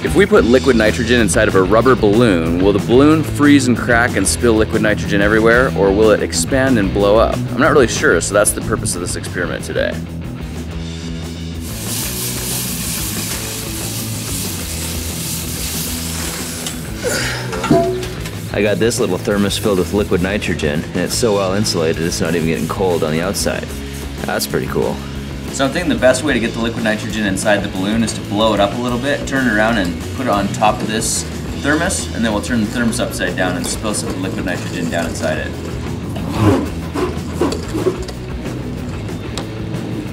If we put liquid nitrogen inside of a rubber balloon, will the balloon freeze and crack and spill liquid nitrogen everywhere, or will it expand and blow up? I'm not really sure, so that's the purpose of this experiment today. I got this little thermos filled with liquid nitrogen, and it's so well insulated it's not even getting cold on the outside. That's pretty cool. So I'm thinking the best way to get the liquid nitrogen inside the balloon is to blow it up a little bit, turn it around and put it on top of this thermos, and then we'll turn the thermos upside down and spill some liquid nitrogen down inside it.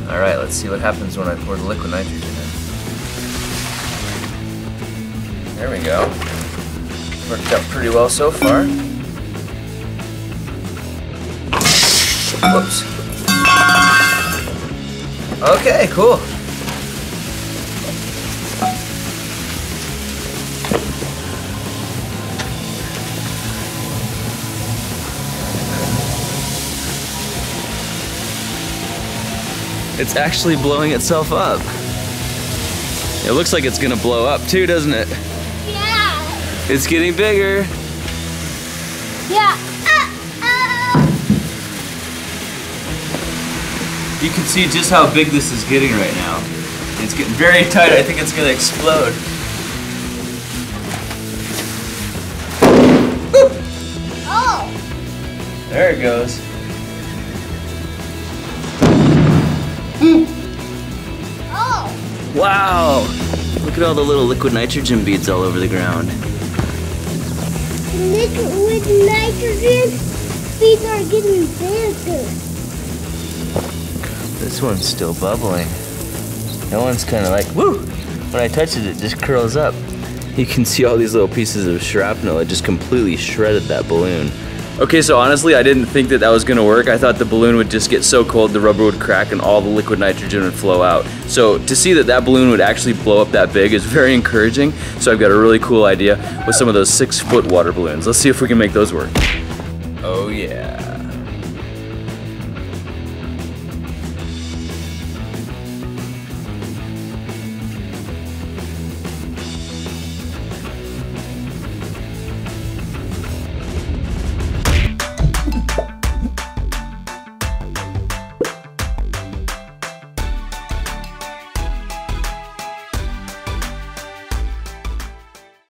Alright, let's see what happens when I pour the liquid nitrogen in. There we go. Worked out pretty well so far. Whoops. Okay, cool. It's actually blowing itself up. It looks like it's gonna blow up too, doesn't it? Yeah. It's getting bigger. Yeah. You can see just how big this is getting right now. It's getting very tight. I think it's going to explode. Oh! There it goes. Oh! Wow! Look at all the little liquid nitrogen beads all over the ground. Liquid nitrogen beads are getting bigger. This one's still bubbling. That one's kind of like, woo! When I touch it, it just curls up. You can see all these little pieces of shrapnel. It just completely shredded that balloon. Okay, so honestly, I didn't think that was gonna work. I thought the balloon would just get so cold the rubber would crack and all the liquid nitrogen would flow out. So to see that that balloon would actually blow up that big is very encouraging. So I've got a really cool idea with some of those 6-foot water balloons. Let's see if we can make those work. Oh yeah.